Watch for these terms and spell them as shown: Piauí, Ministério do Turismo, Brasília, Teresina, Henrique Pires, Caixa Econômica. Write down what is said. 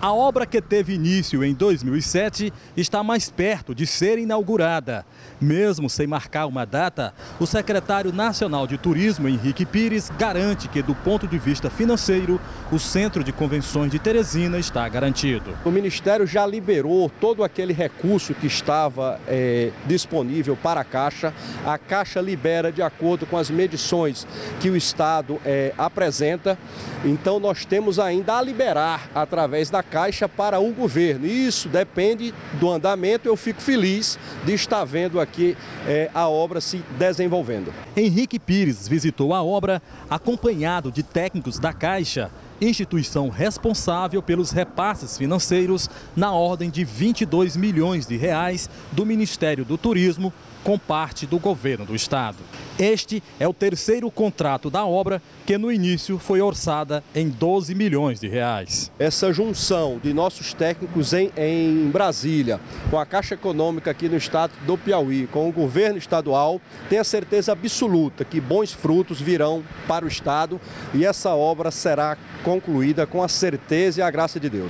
A obra, que teve início em 2007, está mais perto de ser inaugurada. Mesmo sem marcar uma data, o secretário nacional de Turismo, Henrique Pires, garante que, do ponto de vista financeiro, o Centro de Convenções de Teresina está garantido. O Ministério já liberou todo aquele recurso que estava disponível para a Caixa. A Caixa libera de acordo com as medições que o Estado apresenta. Então, nós temos ainda a liberar através da Caixa para o governo. E isso depende do andamento. Eu fico feliz de estar vendo aqui a obra se desenvolvendo. Henrique Pires visitou a obra acompanhado de técnicos da Caixa, instituição responsável pelos repasses financeiros na ordem de R$ 22 milhões do Ministério do Turismo, com parte do governo do estado. Este é o terceiro contrato da obra, que no início foi orçada em R$ 12 milhões. Essa junção de nossos técnicos em Brasília, com a Caixa Econômica aqui no estado do Piauí, com o governo estadual, tenho a certeza absoluta que bons frutos virão para o estado e essa obra será concluída com a certeza e a graça de Deus.